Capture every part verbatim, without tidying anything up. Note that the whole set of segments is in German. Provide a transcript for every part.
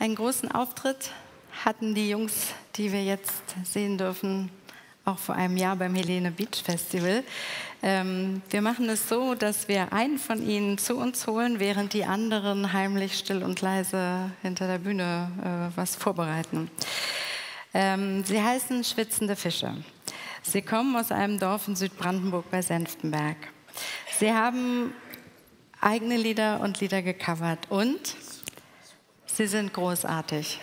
Einen großen Auftritt hatten die Jungs, die wir jetzt sehen dürfen, auch vor einem Jahr beim Helene Beach Festival. Ähm, wir machen es so, dass wir einen von ihnen zu uns holen, während die anderen heimlich still und leise hinter der Bühne äh, was vorbereiten. Ähm, sie heißen Schwitzende Fische. Sie kommen aus einem Dorf in Südbrandenburg bei Senftenberg. Sie haben eigene Lieder und Lieder gecovert und sie sind großartig.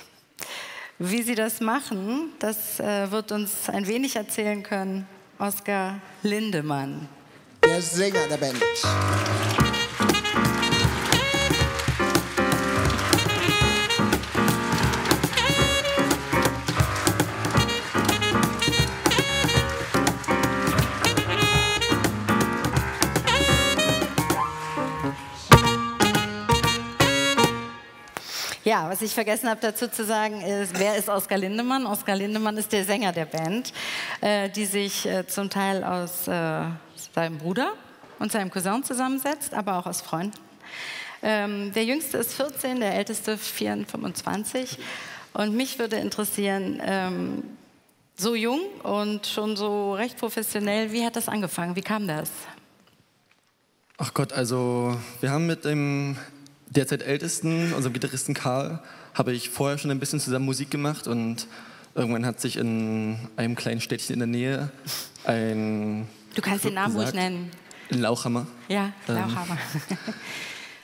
Wie sie das machen, das äh, wird uns ein wenig erzählen können Oskar Lindemann. Der Sänger der Band. Ja, was ich vergessen habe dazu zu sagen, ist, wer ist Oskar Lindemann? Oskar Lindemann ist der Sänger der Band, äh, die sich äh, zum Teil aus äh, seinem Bruder und seinem Cousin zusammensetzt, aber auch aus Freunden. Ähm, der Jüngste ist vierzehn, der Älteste fünfundzwanzig. Und mich würde interessieren, ähm, so jung und schon so recht professionell, wie hat das angefangen? Wie kam das? Ach Gott, also wir haben mit dem derzeit Ältesten, unserem Gitarristen Karl, habe ich vorher schon ein bisschen zusammen Musik gemacht und irgendwann hat sich in einem kleinen Städtchen in der Nähe ein... Du kannst den Namen ruhig nennen. In Lauchhammer. Ja, Lauchhammer. Ähm,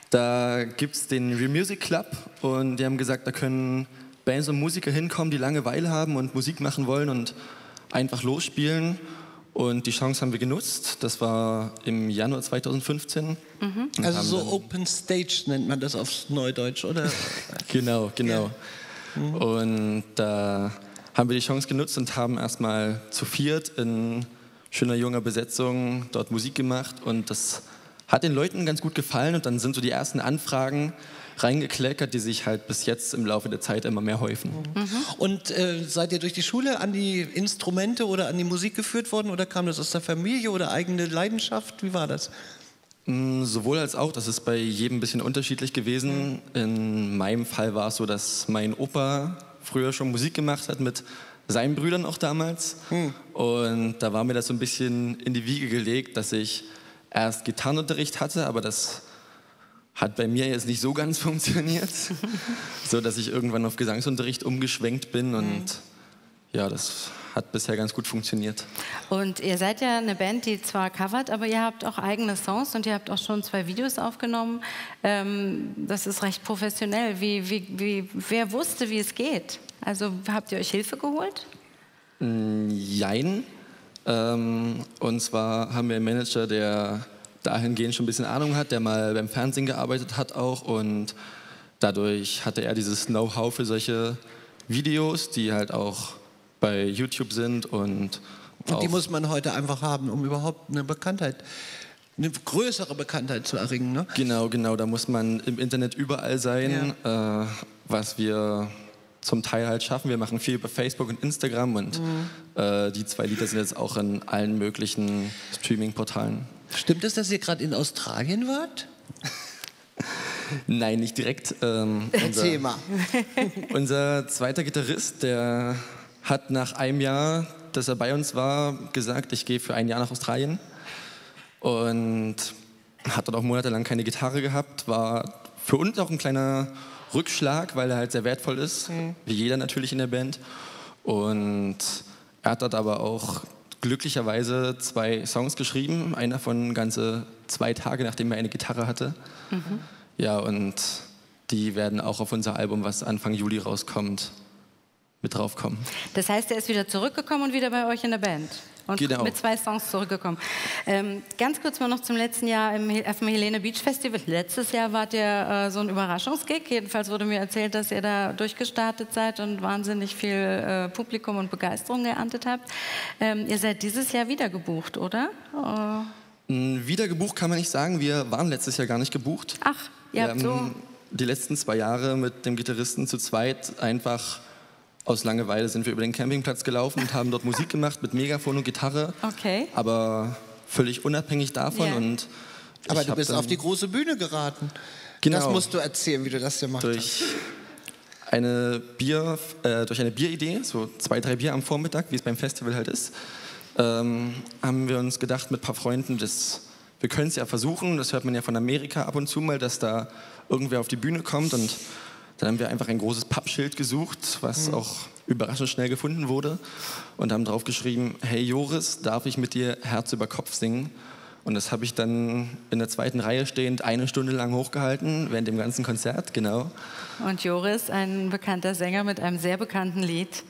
da gibt es den Real Music Club und die haben gesagt, da können Bands und Musiker hinkommen, die Langeweile haben und Musik machen wollen und einfach losspielen. Und die Chance haben wir genutzt. Das war im Januar zweitausendfünfzehn. Mhm. Also so Open Stage nennt man das auf Neudeutsch, oder? Genau, genau. Ja. Mhm. Und da äh, haben wir die Chance genutzt und haben erstmal zu viert in schöner junger Besetzung dort Musik gemacht. Und das hat den Leuten ganz gut gefallen. Und dann sind so die ersten Anfragen reingekleckert, die sich halt bis jetzt im Laufe der Zeit immer mehr häufen. Mhm. Und äh, seid ihr durch die Schule an die Instrumente oder an die Musik geführt worden oder kam das aus der Familie oder eigene Leidenschaft? Wie war das? Mm, sowohl als auch, das ist bei jedem ein bisschen unterschiedlich gewesen. Mhm. In meinem Fall war es so, dass mein Opa früher schon Musik gemacht hat mit seinen Brüdern auch damals. Mhm. Und da war mir das so ein bisschen in die Wiege gelegt, dass ich erst Gitarrenunterricht hatte, aber das hat bei mir jetzt nicht so ganz funktioniert, so dass ich irgendwann auf Gesangsunterricht umgeschwenkt bin und mhm. ja, das hat bisher ganz gut funktioniert. Und ihr seid ja eine Band, die zwar covert, aber ihr habt auch eigene Songs und ihr habt auch schon zwei Videos aufgenommen. Ähm, das ist recht professionell. Wie, wie, wie, wer wusste, wie es geht? Also habt ihr euch Hilfe geholt? Jein. Ähm, und zwar haben wir einen Manager, der dahingehend schon ein bisschen Ahnung hat, der mal beim Fernsehen gearbeitet hat auch und dadurch hatte er dieses Know-how für solche Videos, die halt auch bei YouTube sind. Und, und die muss man heute einfach haben, um überhaupt eine Bekanntheit, eine größere Bekanntheit zu erringen, ne? Genau, genau, da muss man im Internet überall sein, ja. äh, was wir zum Teil halt schaffen. Wir machen viel über Facebook und Instagram und mhm. äh, die zwei Lieder sind jetzt auch in allen möglichen Streaming-Portalen. Stimmt es, dass ihr gerade in Australien wart? Nein, nicht direkt. Ähm, unser, Thema. Unser zweiter Gitarrist, der hat nach einem Jahr, dass er bei uns war, gesagt, ich gehe für ein Jahr nach Australien. Und hat dort auch monatelang keine Gitarre gehabt. War für uns auch ein kleiner Rückschlag, weil er halt sehr wertvoll ist, mhm. wie jeder natürlich in der Band. Und er hat dort aber auch glücklicherweise zwei Songs geschrieben, einer von ganze zwei Tage, nachdem er eine Gitarre hatte. Mhm. Ja, und die werden auch auf unser Album, was Anfang Juli rauskommt, mit draufkommen. Das heißt, er ist wieder zurückgekommen und wieder bei euch in der Band? Und genau. Mit zwei Songs zurückgekommen. Ähm, ganz kurz mal noch zum letzten Jahr im, auf dem Helene Beach Festival. Letztes Jahr wart ihr äh, so ein Überraschungsgig. Jedenfalls wurde mir erzählt, dass ihr da durchgestartet seid und wahnsinnig viel äh, Publikum und Begeisterung geerntet habt. Ähm, ihr seid dieses Jahr wieder gebucht, oder? Äh wieder gebucht kann man nicht sagen. Wir waren letztes Jahr gar nicht gebucht. Ach, ihr habt so die letzten zwei Jahre mit dem Gitarristen zu zweit einfach... Aus Langeweile sind wir über den Campingplatz gelaufen und haben dort Musik gemacht mit Megafon und Gitarre. Okay. Aber völlig unabhängig davon. Yeah. Und aber du bist auf die große Bühne geraten. Genau. Das musst du erzählen, wie du das hier machst. Durch eine Bier, äh, durch eine Bieridee, so zwei, drei Bier am Vormittag, wie es beim Festival halt ist, ähm, haben wir uns gedacht mit ein paar Freunden, das, wir können es ja versuchen, das hört man ja von Amerika ab und zu mal, dass da irgendwer auf die Bühne kommt, und dann haben wir einfach ein großes Pappschild gesucht, was mhm. auch überraschend schnell gefunden wurde, und haben drauf geschrieben, hey Joris, darf ich mit dir Herz über Kopf singen? Und das habe ich dann in der zweiten Reihe stehend eine Stunde lang hochgehalten, während dem ganzen Konzert, genau. Und Joris, ein bekannter Sänger mit einem sehr bekannten Lied,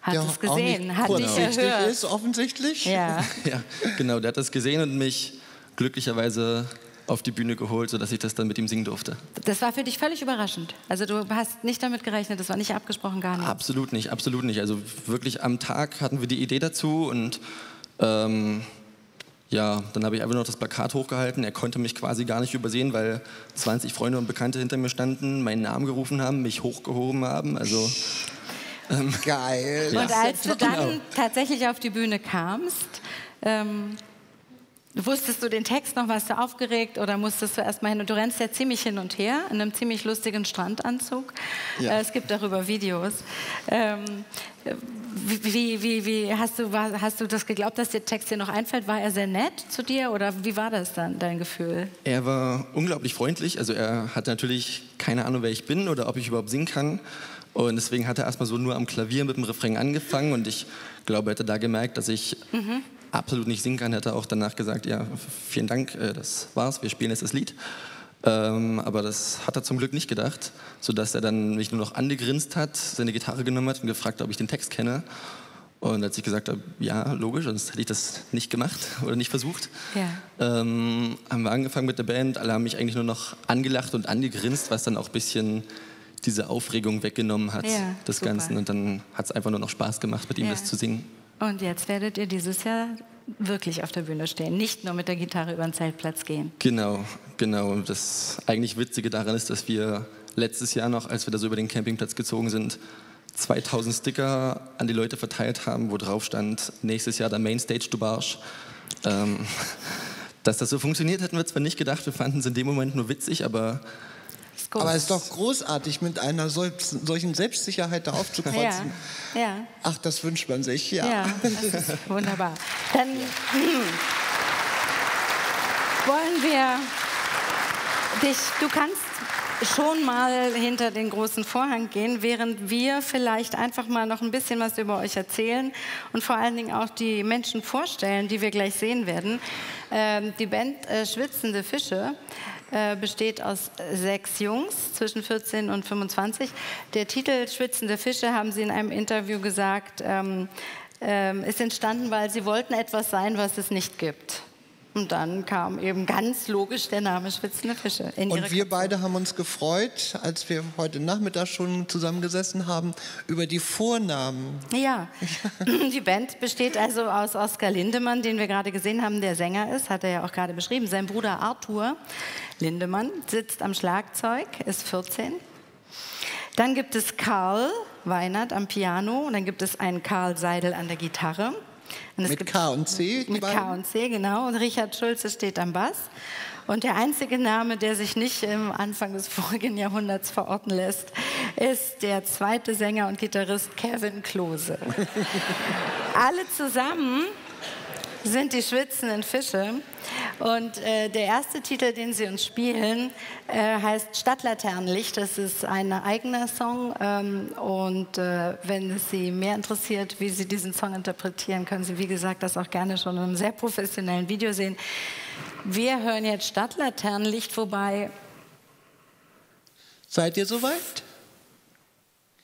hat es gesehen, hat dich erhört. Ist offensichtlich. Ja. Ja, genau, der hat das gesehen und mich glücklicherweise auf die Bühne geholt, sodass ich das dann mit ihm singen durfte. Das war für dich völlig überraschend. Also du hast nicht damit gerechnet, das war nicht abgesprochen, gar nicht. Absolut nicht, absolut nicht. Also wirklich am Tag hatten wir die Idee dazu und... Ähm, ja, dann habe ich einfach noch das Plakat hochgehalten. Er konnte mich quasi gar nicht übersehen, weil zwanzig Freunde und Bekannte hinter mir standen, meinen Namen gerufen haben, mich hochgehoben haben. Also ähm, geil. Ja. Und als du dann tatsächlich auf die Bühne kamst, ähm, wusstest du den Text noch, warst du aufgeregt oder musstest du erst mal hin? Und du rennst ja ziemlich hin und her in einem ziemlich lustigen Strandanzug. Ja. Äh, es gibt darüber Videos. Ähm, Wie, wie, wie hast, du, hast du das geglaubt, dass der Text dir noch einfällt? War er sehr nett zu dir oder wie war das dann, dein Gefühl? Er war unglaublich freundlich. Also er hat natürlich keine Ahnung, wer ich bin oder ob ich überhaupt singen kann. Und deswegen hat er erstmal so nur am Klavier mit dem Refrain angefangen. Und ich glaube, er hätte da gemerkt, dass ich mhm. absolut nicht singen kann. Er hätte auch danach gesagt, ja, vielen Dank, das war's, wir spielen jetzt das Lied. Ähm, aber das hat er zum Glück nicht gedacht, sodass er dann mich nur noch angegrinst hat, seine Gitarre genommen hat und gefragt hat, ob ich den Text kenne. Und als ich gesagt habe, ja, logisch, sonst hätte ich das nicht gemacht oder nicht versucht, ja. ähm, haben wir angefangen mit der Band. Alle haben mich eigentlich nur noch angelacht und angegrinst, was dann auch ein bisschen diese Aufregung weggenommen hat, ja, des super. Ganzen. Und dann hat es einfach nur noch Spaß gemacht, mit ihm ja. das zu singen. Und jetzt werdet ihr dieses Jahr wirklich auf der Bühne stehen, nicht nur mit der Gitarre über den Zeltplatz gehen. Genau, genau. Das eigentlich Witzige daran ist, dass wir letztes Jahr noch, als wir da so über den Campingplatz gezogen sind, zweitausend Sticker an die Leute verteilt haben, wo drauf stand, nächstes Jahr der Mainstage, du Barsch. Ähm, dass das so funktioniert, hätten wir zwar nicht gedacht, wir fanden es in dem Moment nur witzig, aber... Aber es ist doch großartig, mit einer solchen Selbstsicherheit da aufzukrotzen. Ja, ja. Ach, das wünscht man sich, ja. Ja, das ist wunderbar. Dann wollen wir dich, du kannst schon mal hinter den großen Vorhang gehen, während wir vielleicht einfach mal noch ein bisschen was über euch erzählen und vor allen Dingen auch die Menschen vorstellen, die wir gleich sehen werden. Ähm, die Band äh, Schwitzende Fische besteht aus sechs Jungs zwischen vierzehn und fünfundzwanzig. Der Titel Schwitzende Fische, haben sie in einem Interview gesagt, ähm, ähm, ist entstanden, weil sie wollten etwas sein, was es nicht gibt. Und dann kam eben ganz logisch der Name Schwitzende Fische. In und wir beide haben uns gefreut, als wir heute Nachmittag schon zusammengesessen haben, über die Vornamen. Ja, die Band besteht also aus Oskar Lindemann, den wir gerade gesehen haben, der Sänger ist, hat er ja auch gerade beschrieben. Sein Bruder Arthur Lindemann sitzt am Schlagzeug, ist vierzehn. Dann gibt es Karl Weinert am Piano und dann gibt es einen Karl Seidel an der Gitarre. Und mit K und C? Mit K und C, genau. Und Richard Schulze steht am Bass. Und der einzige Name, der sich nicht im Anfang des vorigen Jahrhunderts verorten lässt, ist der zweite Sänger und Gitarrist Kevin Klose. Alle zusammen sind die schwitzenden Fische. Und äh, der erste Titel, den sie uns spielen, äh, heißt Stadtlaternenlicht. Das ist ein eigener Song. Ähm, und äh, wenn es Sie mehr interessiert, wie Sie diesen Song interpretieren, können Sie, wie gesagt, das auch gerne schon in einem sehr professionellen Video sehen. Wir hören jetzt Stadtlaternenlicht vorbei. Seid ihr soweit?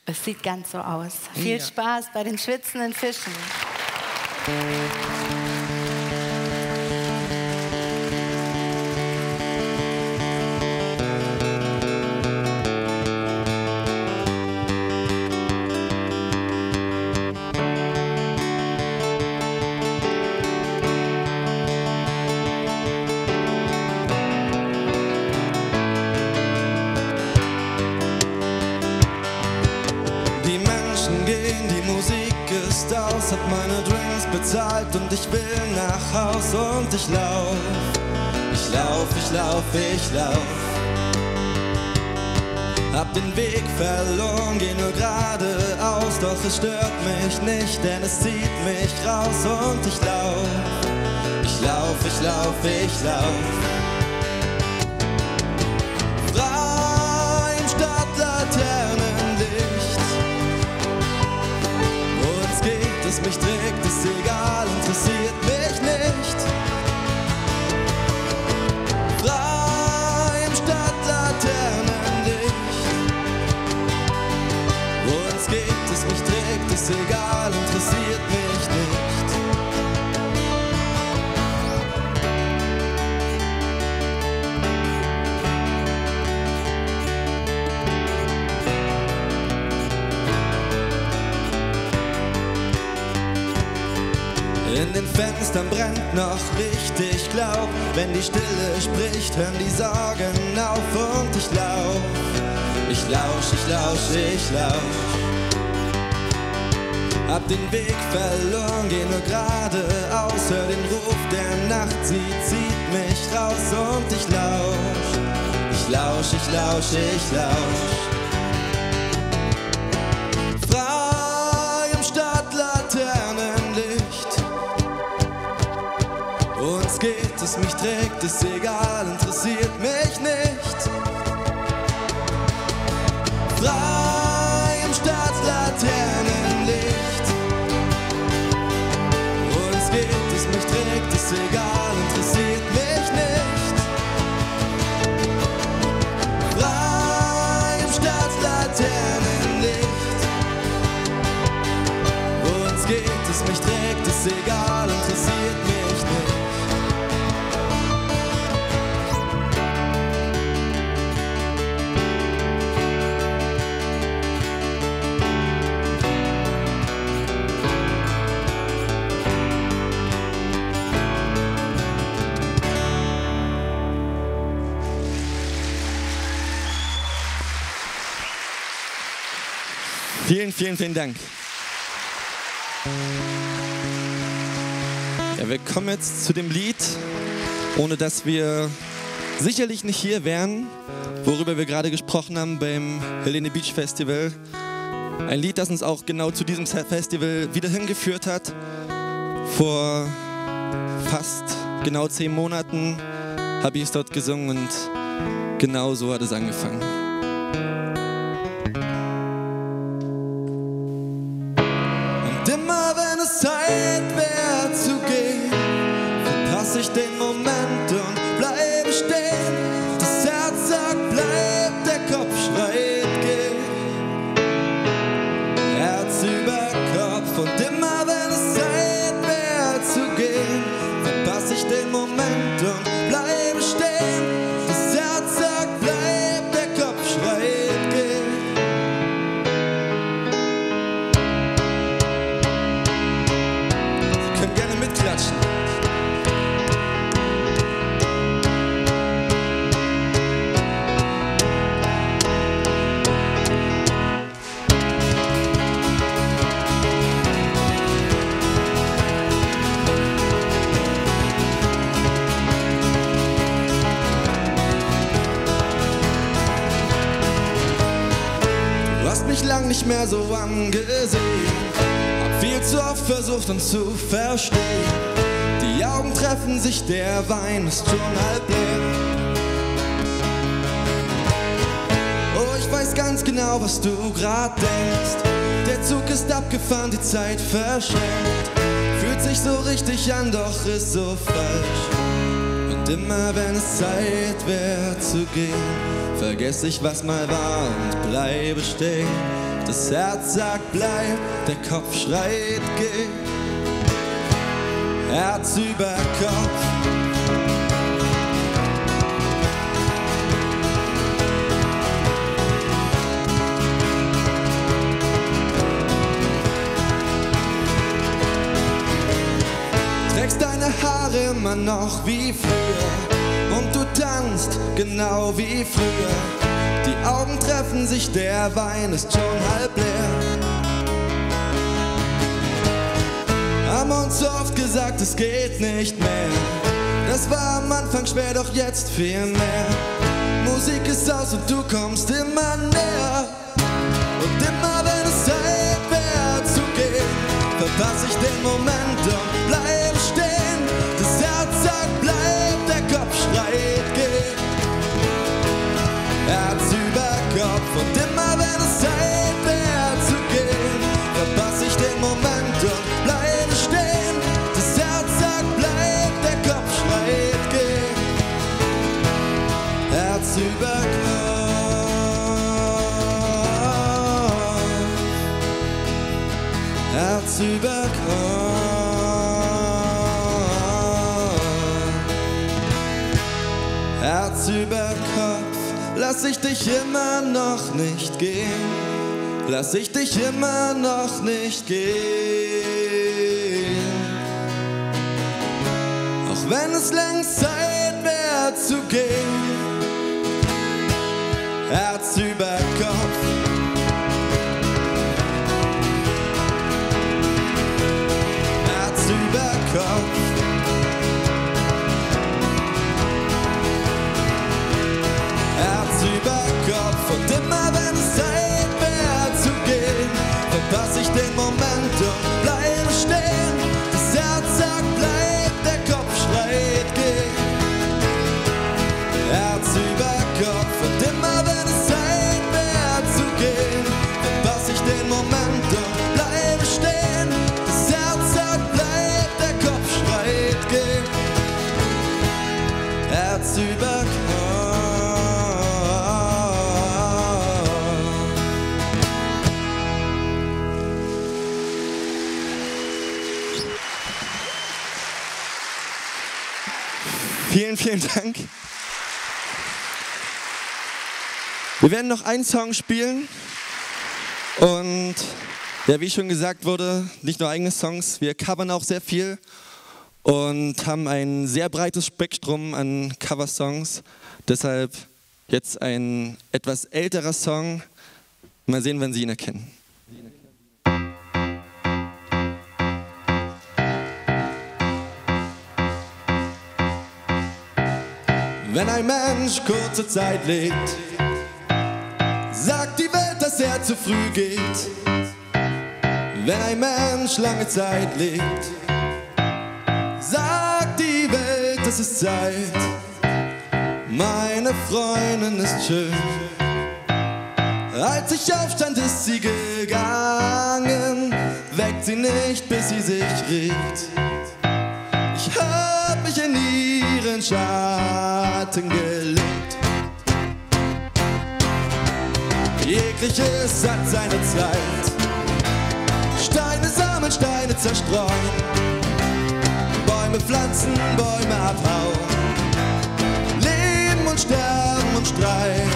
Es sieht ganz so aus. Ja. Viel Spaß bei den schwitzenden Fischen. Hab meine Drinks bezahlt und ich will nach Haus und ich lauf, ich lauf, ich lauf, ich lauf. Hab den Weg verloren, geh nur geradeaus, doch es stört mich nicht, denn es zieht mich raus und ich lauf, ich lauf, ich lauf, ich lauf. Frei im Stadtlaternenlicht. Uns geht es, mich trägt es, egal, interessiert mich nicht. Ist egal, interessiert mich nicht. In den Fenstern brennt noch Licht, ich glaub, wenn die Stille spricht, hören die Sorgen auf und ich lauf, ich lausch, ich lausch, ich lausch. Hab den Weg verloren, geh nur geradeaus, hör den Ruf der Nacht, sie zieht mich raus und ich lausch, ich lausch, ich lausch, ich lausch. Frei im Stadtlaternenlicht. Uns geht es, mich trägt es, egal, interessiert mich nicht. Frei im Stadtlaternenlicht. Mich trägt es egal, interessiert mich nicht. Frei im Stadtlaternenlicht. Uns geht es, mich trägt es egal, interessiert mich nicht. Vielen, vielen, vielen Dank. Ja, wir kommen jetzt zu dem Lied, ohne dass wir sicherlich nicht hier wären, worüber wir gerade gesprochen haben beim Helene Beach Festival. Ein Lied, das uns auch genau zu diesem Festival wieder hingeführt hat. Vor fast genau zehn Monaten habe ich es dort gesungen und genau so hat es angefangen. Zeit mehr zu gehen, verpasse ich den Moment und bleibe stehen. Das Herz sagt, bleib, der Kopf schreit, geh. Herz über Kopf und immer wenn es Zeit mehr zu gehen, verpasse ich den Moment und bleibe stehen. Das Herz sagt, bleib, der Kopf schreit, geh. Klatschen. Du hast mich lang nicht mehr so angesehen. Viel zu oft versucht uns zu verstehen. Die Augen treffen sich, der Wein ist schon halb leer. Oh, ich weiß ganz genau, was du grad denkst. Der Zug ist abgefahren, die Zeit verschenkt. Fühlt sich so richtig an, doch ist so falsch. Und immer wenn es Zeit wär zu gehen, vergess ich, was mal war und bleibe stehen. Das Herz sagt, bleib, der Kopf schreit, geh. Herz über Kopf. Trägst deine Haare immer noch wie früher und du tanzt genau wie früher. Die Augen treffen sich, der Wein ist schon halb leer. Haben uns oft gesagt, es geht nicht mehr. Das war am Anfang schwer, doch jetzt viel mehr. Musik ist aus und du kommst immer näher. Und immer wenn es Zeit wäre zu gehen, verpasse ich den Moment und bleib stehen. Das Herz sagt bleib, der Kopf schreit geh. Herz über Kopf und immer wenn es Zeit wäre zu gehen, verpasse ich den Moment und bleib stehen. Das Herz sagt bleib, der Kopf schreit geh. Herz über Kopf. Herz über Kopf, Herz über Kopf, lass ich dich immer noch nicht gehen, lass ich dich immer noch nicht gehen. Auch wenn es längst Zeit wäre zu gehen, Herz über Kopf. Herz über Kopf und immer wenn es Zeit wäre zu gehen, verpasse ich den Moment und bleibe stehen. Das Herz sagt bleib, der Kopf schreit geh. Herz über Kopf und immer wenn es Zeit wäre zu gehen, verpasse ich den Moment und bleibe stehen. Das Herz sagt bleib, Herz über Kopf. Vielen, vielen Dank. Wir werden noch einen Song spielen und ja, wie schon gesagt wurde, nicht nur eigene Songs, wir covern auch sehr viel. Und haben ein sehr breites Spektrum an Coversongs. Deshalb jetzt ein etwas älterer Song. Mal sehen, wann Sie ihn erkennen. Wenn ein Mensch kurze Zeit lebt, sagt die Welt, dass er zu früh geht. Wenn ein Mensch lange Zeit lebt, sagt die Welt, es ist Zeit, meine Freundin ist schön. Als ich aufstand, ist sie gegangen, weckt sie nicht, bis sie sich regt. Ich hab mich in ihren Schatten gelegt. Jegliches hat seine Zeit, Steine sammeln, Steine zerstreuen. Bäume pflanzen, Bäume abhauen, leben und sterben und Streit.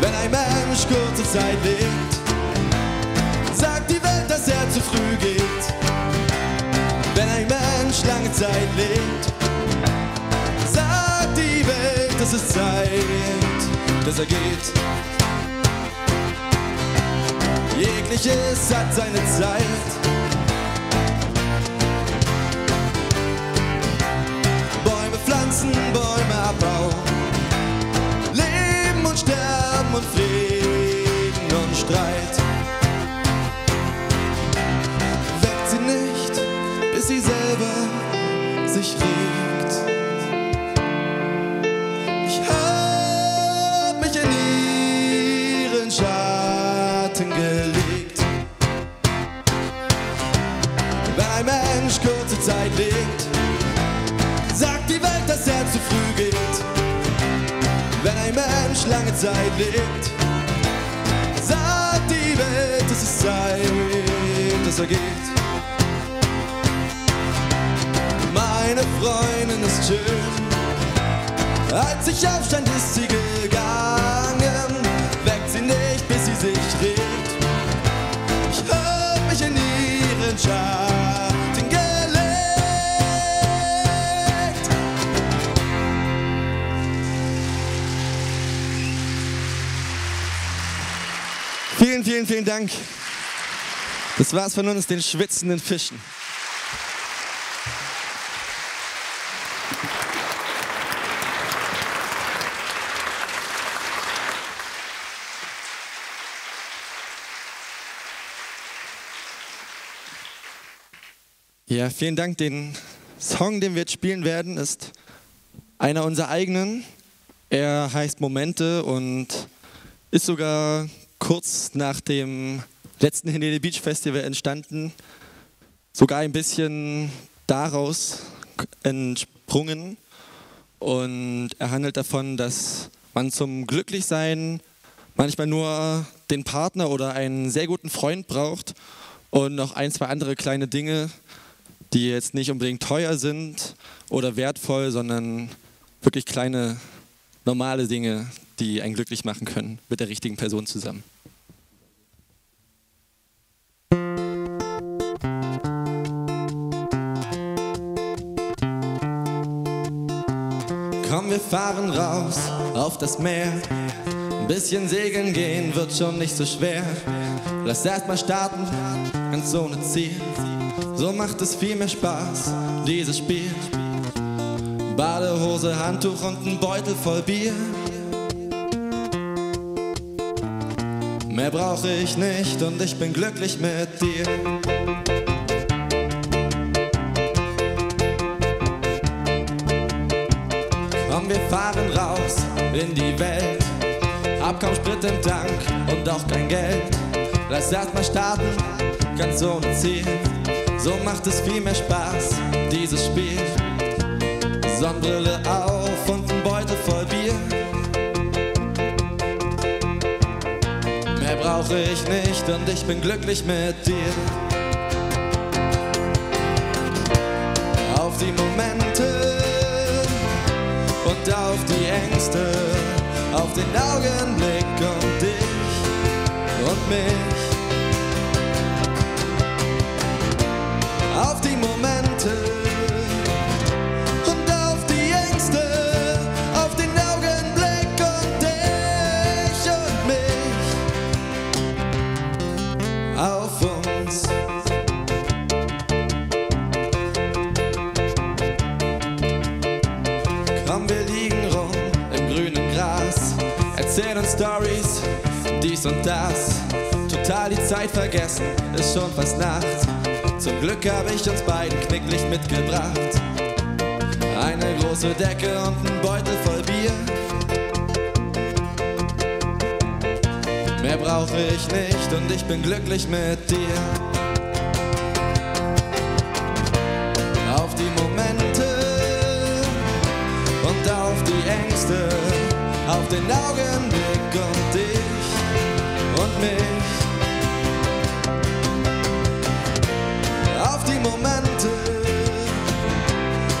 Wenn ein Mensch kurze Zeit lebt, sagt die Welt, dass er zu früh geht. Wenn ein Mensch lange Zeit lebt, sagt die Welt, dass es Zeit, dass er geht. Jegliches hat seine Zeit. Pflanzen, Bäume abbauen, leben und sterben und Frieden und Streit. Weckt sie nicht, bis sie selber sich regt. Ich hab mich in ihren Schatten gelegt. Wenn ein Mensch kurze Zeit lebt, sagt die Welt, dass er zu früh geht. Wenn ein Mensch lange Zeit lebt, sagt die Welt, es ist Zeit, dass er geht. Meine Freundin ist schön. Als ich aufstand, ist sie gegangen. Weckt sie nicht, bis sie sich regt. Ich hab mich in ihren Schatten gelegt. Vielen, vielen, vielen Dank. Das war's von uns, den schwitzenden Fischen. Ja, vielen Dank. Den Song, den wir jetzt spielen werden, ist einer unserer eigenen. Er heißt Momente und ist sogar kurz nach dem letzten Helene Beach Festival entstanden. Sogar ein bisschen daraus entsprungen. Und er handelt davon, dass man zum Glücklichsein manchmal nur den Partner oder einen sehr guten Freund braucht und noch ein, zwei andere kleine Dinge, die jetzt nicht unbedingt teuer sind oder wertvoll, sondern wirklich kleine, normale Dinge, die einen glücklich machen können, mit der richtigen Person zusammen. Komm, wir fahren raus auf das Meer. Ein bisschen segeln gehen wird schon nicht so schwer. Lass erstmal starten ganz ohne Ziel. So macht es viel mehr Spaß, dieses Spiel. Badehose, Handtuch und ein Beutel voll Bier. Mehr brauche ich nicht und ich bin glücklich mit dir. Komm, wir fahren raus in die Welt. Hab kaum Sprit im Tank und auch kein Geld. Lass erstmal starten, ganz ohne Ziel. So macht es viel mehr Spaß, dieses Spiel. Sonnenbrille auf und ein Beutel voll Bier. Mehr brauche ich nicht und ich bin glücklich mit dir. Auf die Momente und auf die Ängste, auf den Augenblick und dich und mich. Auf die Momente und auf die Ängste, auf den Augenblick und dich und mich. Auf uns. Komm, wir liegen rum im grünen Gras, erzählen uns Stories, dies und das. Total die Zeit vergessen, ist schon fast Nacht. Zum Glück habe ich uns beiden Knicklicht mitgebracht. Eine große Decke und ein Beutel voll Bier. Mehr brauche ich nicht und ich bin glücklich mit dir. Auf die Momente und auf die Ängste, auf den Augenblick und dich und mich. Momente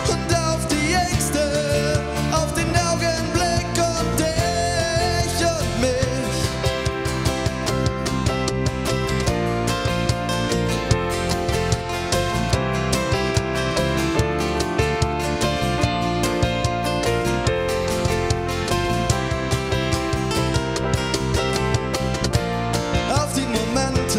und auf die Ängste, auf den Augenblick und dich und mich. Auf die Momente.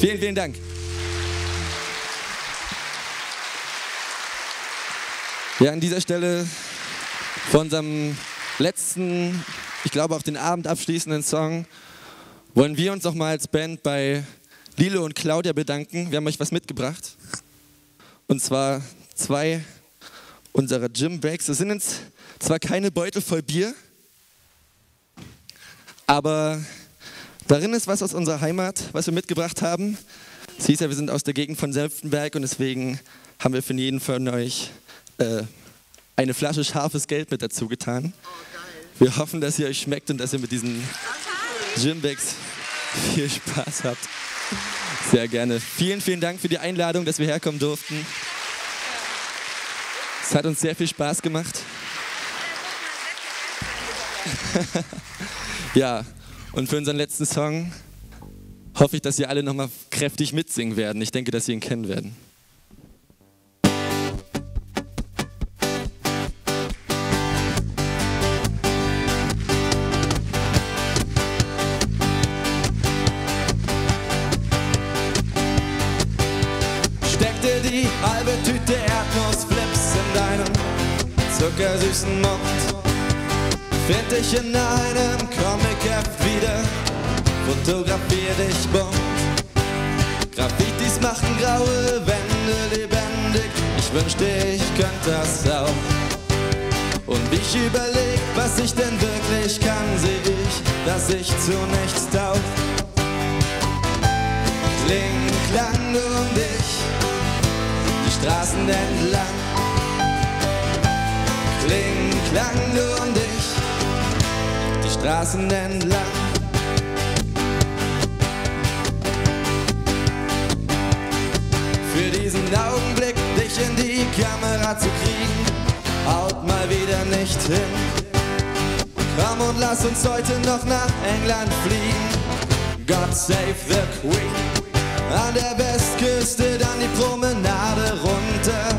Vielen, vielen Dank. Ja, an dieser Stelle von unserem letzten, ich glaube auch den Abend abschließenden Song, wollen wir uns nochmal als Band bei Lilo und Claudia bedanken. Wir haben euch was mitgebracht. Und zwar zwei unserer Gym-Bags. Es sind jetzt zwar keine Beutel voll Bier, aber darin ist was aus unserer Heimat, was wir mitgebracht haben. Es hieß ja, wir sind aus der Gegend von Senftenberg und deswegen haben wir für jeden von euch äh, eine Flasche scharfes Geld mit dazu getan. Wir hoffen, dass ihr euch schmeckt und dass ihr mit diesen Gymbags viel Spaß habt. Sehr gerne. Vielen, vielen Dank für die Einladung, dass wir herkommen durften. Es hat uns sehr viel Spaß gemacht. Ja. Und für unseren letzten Song hoffe ich, dass ihr alle nochmal kräftig mitsingen werden. Ich denke, dass ihr ihn kennen werden. steckte die halbe Tüte Erdnussflips in deinem zuckersüßen Mund. Find dich in einem Comic-Heft wieder, fotografier dich bunt. Graffitis machen graue Wände lebendig, ich wünschte, ich könnte das auch. Und ich überleg, was ich denn wirklich kann, seh ich, dass ich zu nichts taug. Kling, klang um dich, die Straßen entlang. Kling, klang um dich, die Straßen entlang. Für diesen Augenblick, dich in die Kamera zu kriegen, haut mal wieder nicht hin. Komm und lass uns heute noch nach England fliegen. God save the Queen. An der Westküste, dann die Promenade runter,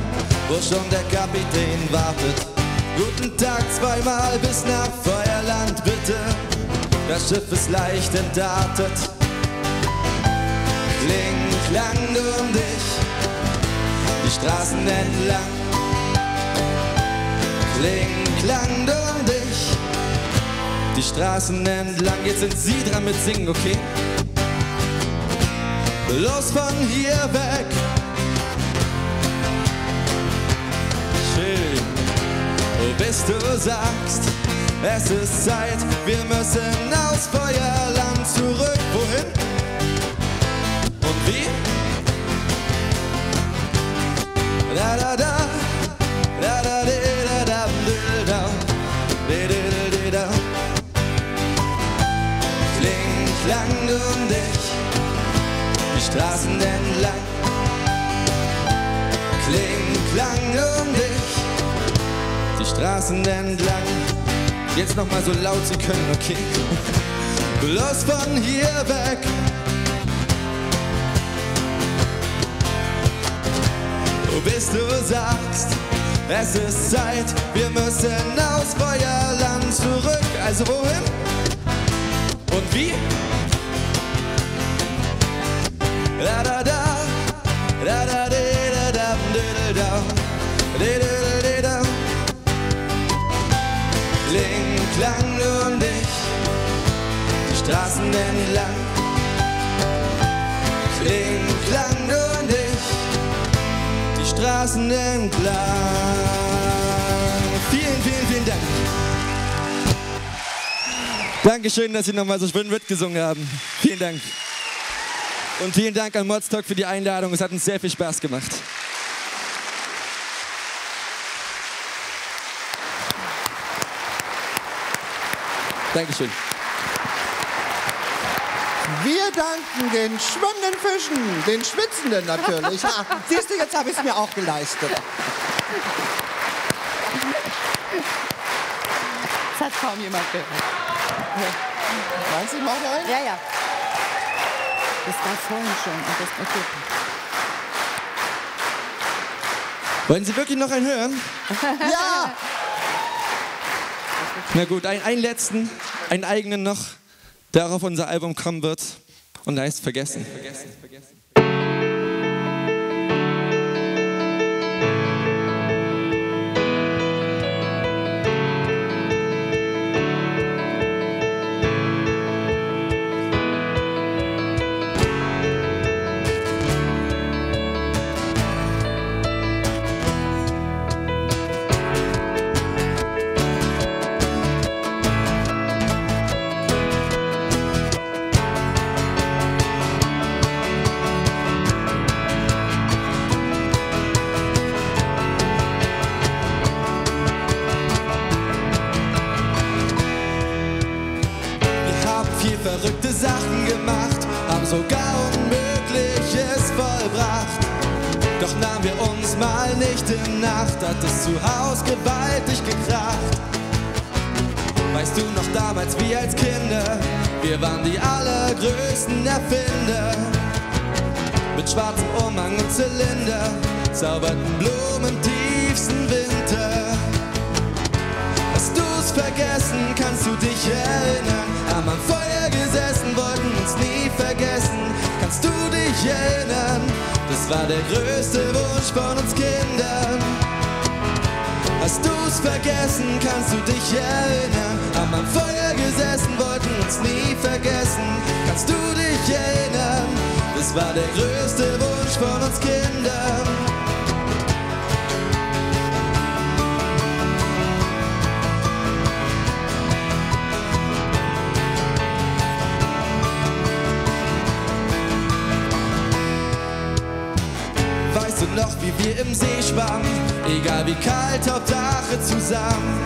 wo schon der Kapitän wartet. Guten Tag zweimal bis nach Feuerland, bitte, das Schiff ist leicht entartet. Kling, klang um dich, die Straßen entlang. Kling, klang um dich, die Straßen entlang. Jetzt sind Sie dran mit Singen, okay? Los von hier weg. Schön, bis du sagst, es ist Zeit, wir müssen aus Feuerland zurück. Wohin? Und wie? Da da da, da da da da da da da. Kling, klang um dich, die Straßen entlang. Kling, klang um dich, die Straßen entlang. Jetzt nochmal so laut Sie können, okay? Bloß von hier weg. Bis du sagst, es ist Zeit, wir müssen aus Feuerland zurück. Also wohin? Und wie? Da da da, da da da da da da. Kling, klang um dich, die Straßen entlang. Kling, klang um dich, die Straßen entlang. Vielen, vielen, vielen Dank. Dankeschön, dass Sie nochmal so schön mitgesungen haben. Vielen Dank. Und vielen Dank an M O Z-Talk für die Einladung. Es hat uns sehr viel Spaß gemacht. Dankeschön. Wir danken den schwimmenden Fischen, den Schwitzenden natürlich. Ach, siehst du, jetzt habe ich es mir auch geleistet. Das hat kaum jemand gehört. Meinst du, ich mache einen? Ja, ja. Das war vorhin schon und das war gut. Wollen Sie wirklich noch einen hören? Ja! Na gut, ein, einen letzten, einen eigenen noch, der auf unser Album kommen wird und heißt Vergessen. Vergessen. Hat es zu Haus gewaltig gekracht. Weißt du noch damals, wie als Kinder, wir waren die allergrößten Erfinder. Mit schwarzem Umhang und Zylinder zauberten Blumen tiefsten Winter. Hast du's vergessen, kannst du dich erinnern? Haben am Feuer gesessen, wollten uns nie vergessen. Kannst du dich erinnern, dass Das war der größte Wunsch von uns Kindern. Hast du's vergessen, kannst du dich erinnern? Haben am Feuer gesessen, wollten uns nie vergessen. Kannst du dich erinnern? Das war der größte Wunsch von uns Kindern. Noch wie wir im See schwammen, egal wie kalt, Hauptsache zusammen.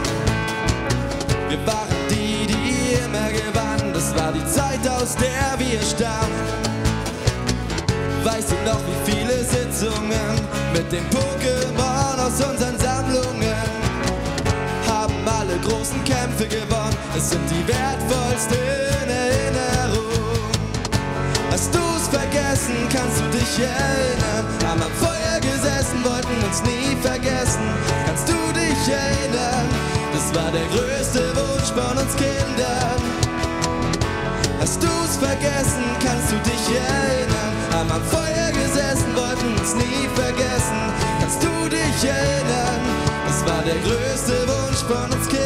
Wir waren die, die immer gewannen, das war die Zeit, aus der wir stammen. Weißt du noch, wie viele Sitzungen mit den Pokémon aus unseren Sammlungen? Haben alle großen Kämpfe gewonnen, es sind die wertvollsten Erinnerungen. Hast du's vergessen, kannst du dich erinnern? Haben am Feuer gesessen, wollten uns nie vergessen. Kannst du dich erinnern? Das war der größte Wunsch von uns Kindern. Hast du's vergessen, kannst du dich erinnern? Haben am Feuer gesessen, wollten uns nie vergessen. Kannst du dich erinnern? Das war der größte Wunsch von uns Kindern.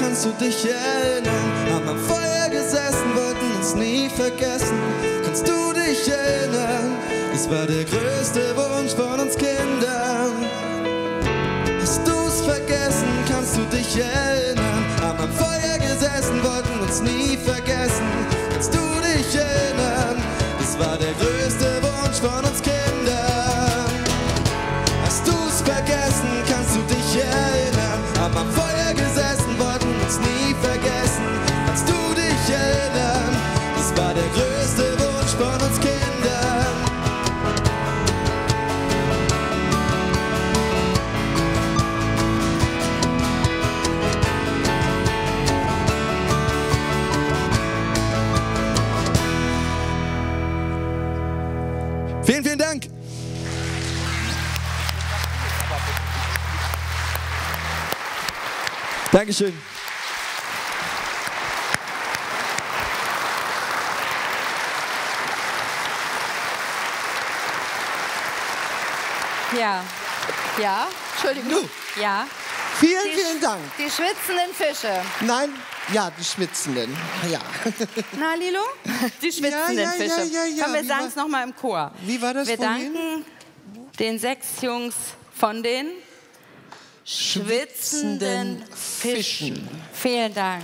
Kannst du dich erinnern? Haben am Feuer gesessen, wollten uns nie vergessen. Kannst du dich erinnern? Das war der größte Wunsch von uns Kindern. Hast du's vergessen? Kannst du dich erinnern? Haben am Feuer gesessen, wollten uns nie vergessen. Kannst du dich erinnern? Das war der größte Wunsch von uns Kindern. Hast du's vergessen? Kannst du dich erinnern? Haben am Feuer gesessen, wollten nie vergessen, kannst du dich erinnern? Das war der größte Wunsch von uns Kindern. Vielen, vielen Dank! Dankeschön. Ja, ja, Entschuldigung. Du. Ja. Vielen, die, vielen Dank. Die schwitzenden Fische. Nein, ja, die schwitzenden. Ja. Na, Lilo? Die schwitzenden ja, ja, Fische. Ja, ja, ja. Komm, wir sagen es nochmal im Chor. Wie war das? Wir vorhin? Danken den sechs Jungs von den schwitzenden Fischen. Fischen. Vielen Dank.